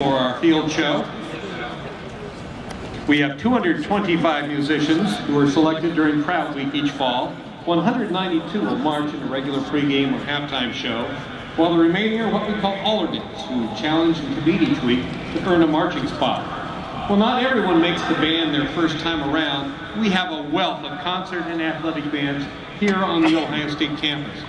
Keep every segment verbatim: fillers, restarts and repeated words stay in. For our field show, we have two hundred twenty-five musicians who are selected during Proud Week each fall. one hundred ninety-two will march in a regular pregame or halftime show, while the remaining are what we call alternates, who challenge and compete each week to earn a marching spot. While not everyone makes the band their first time around, we have a wealth of concert and athletic bands here on the Ohio State campus.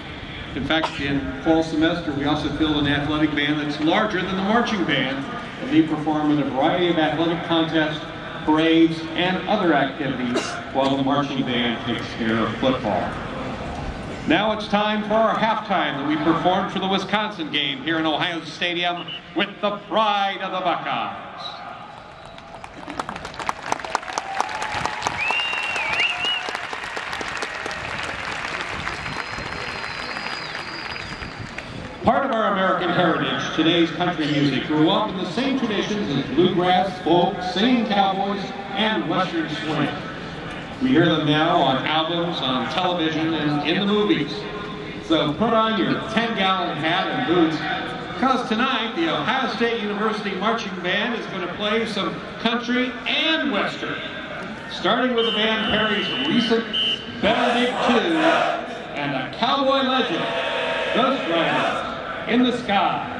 In fact, in fall semester, we also field an athletic band that's larger than the marching band, and they perform in a variety of athletic contests, parades, and other activities while the marching band takes care of football. Now it's time for our halftime that we perform for the Wisconsin game here in Ohio Stadium with the Pride of the Buckeyes. Part of our American heritage, today's country music grew up in the same traditions as bluegrass, folk, singing cowboys, and western swing. We hear them now on albums, on television, and in the movies. So put on your ten gallon hat and boots, because tonight the Ohio State University Marching Band is going to play some country and western, starting with the band Perry's recent Benedict two and a cowboy legend, Ghost Riders in the Sky.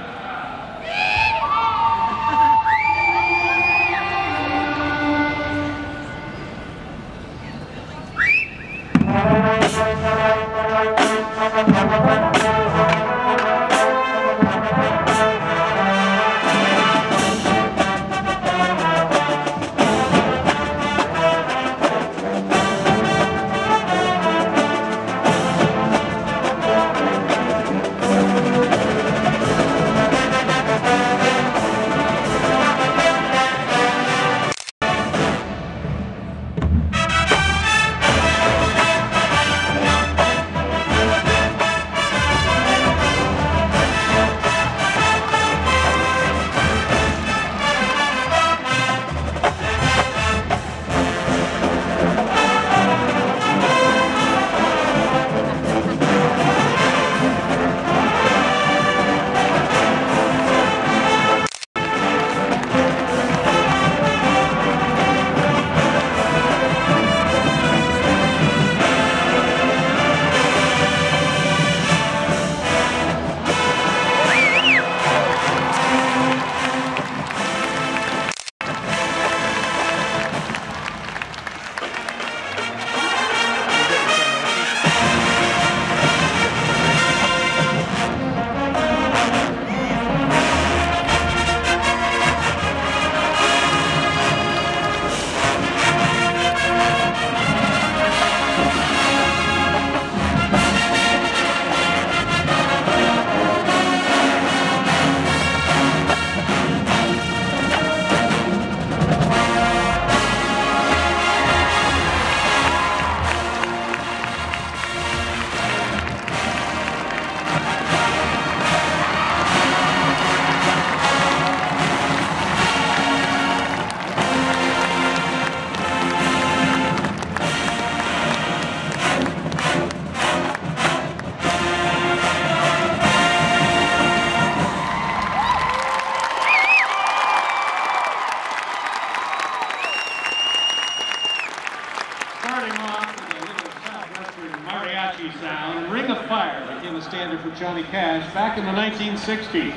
Sound, Ring of Fire became a standard for Johnny Cash back in the nineteen sixties,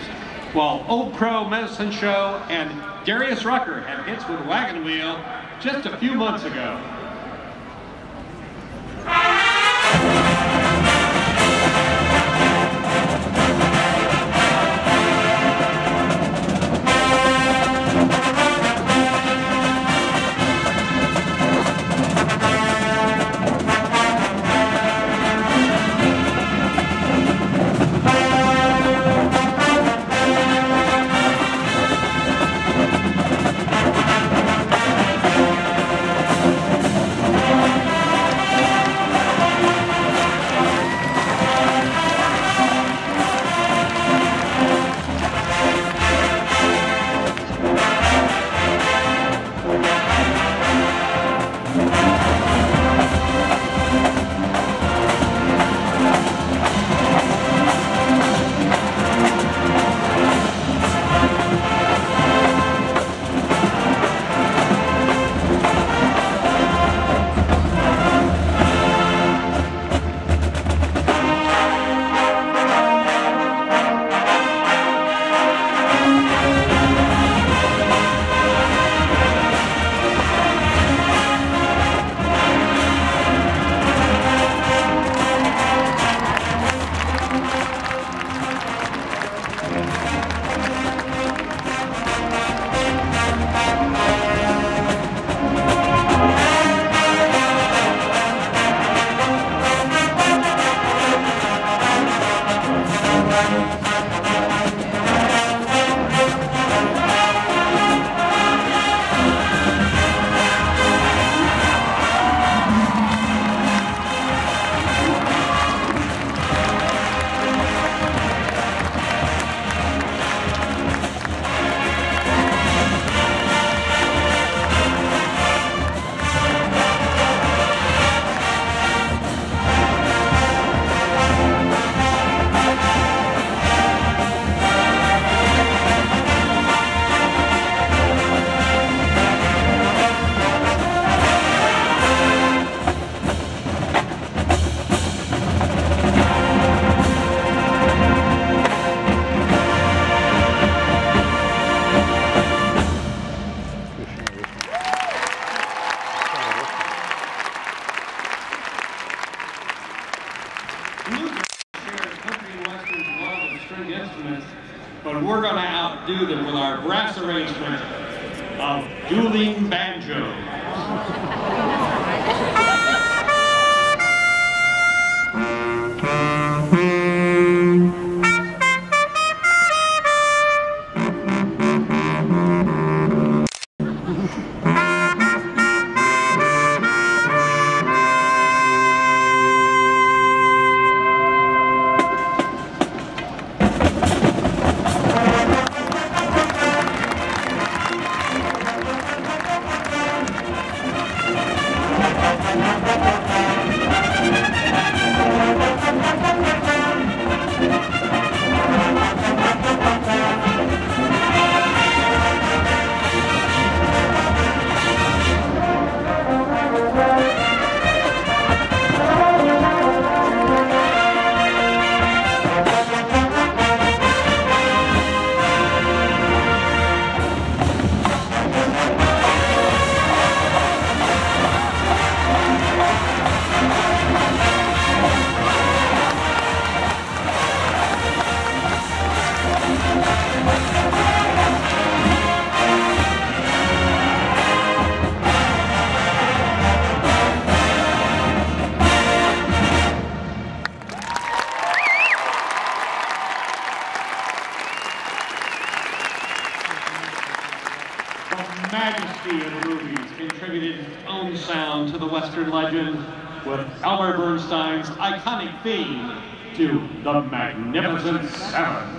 while Old Crow Medicine Show and Darius Rucker had hits with Wagon Wheel just a few months ago. arrangement of Dueling Banjos. Iconic theme to the Magnificent Seven.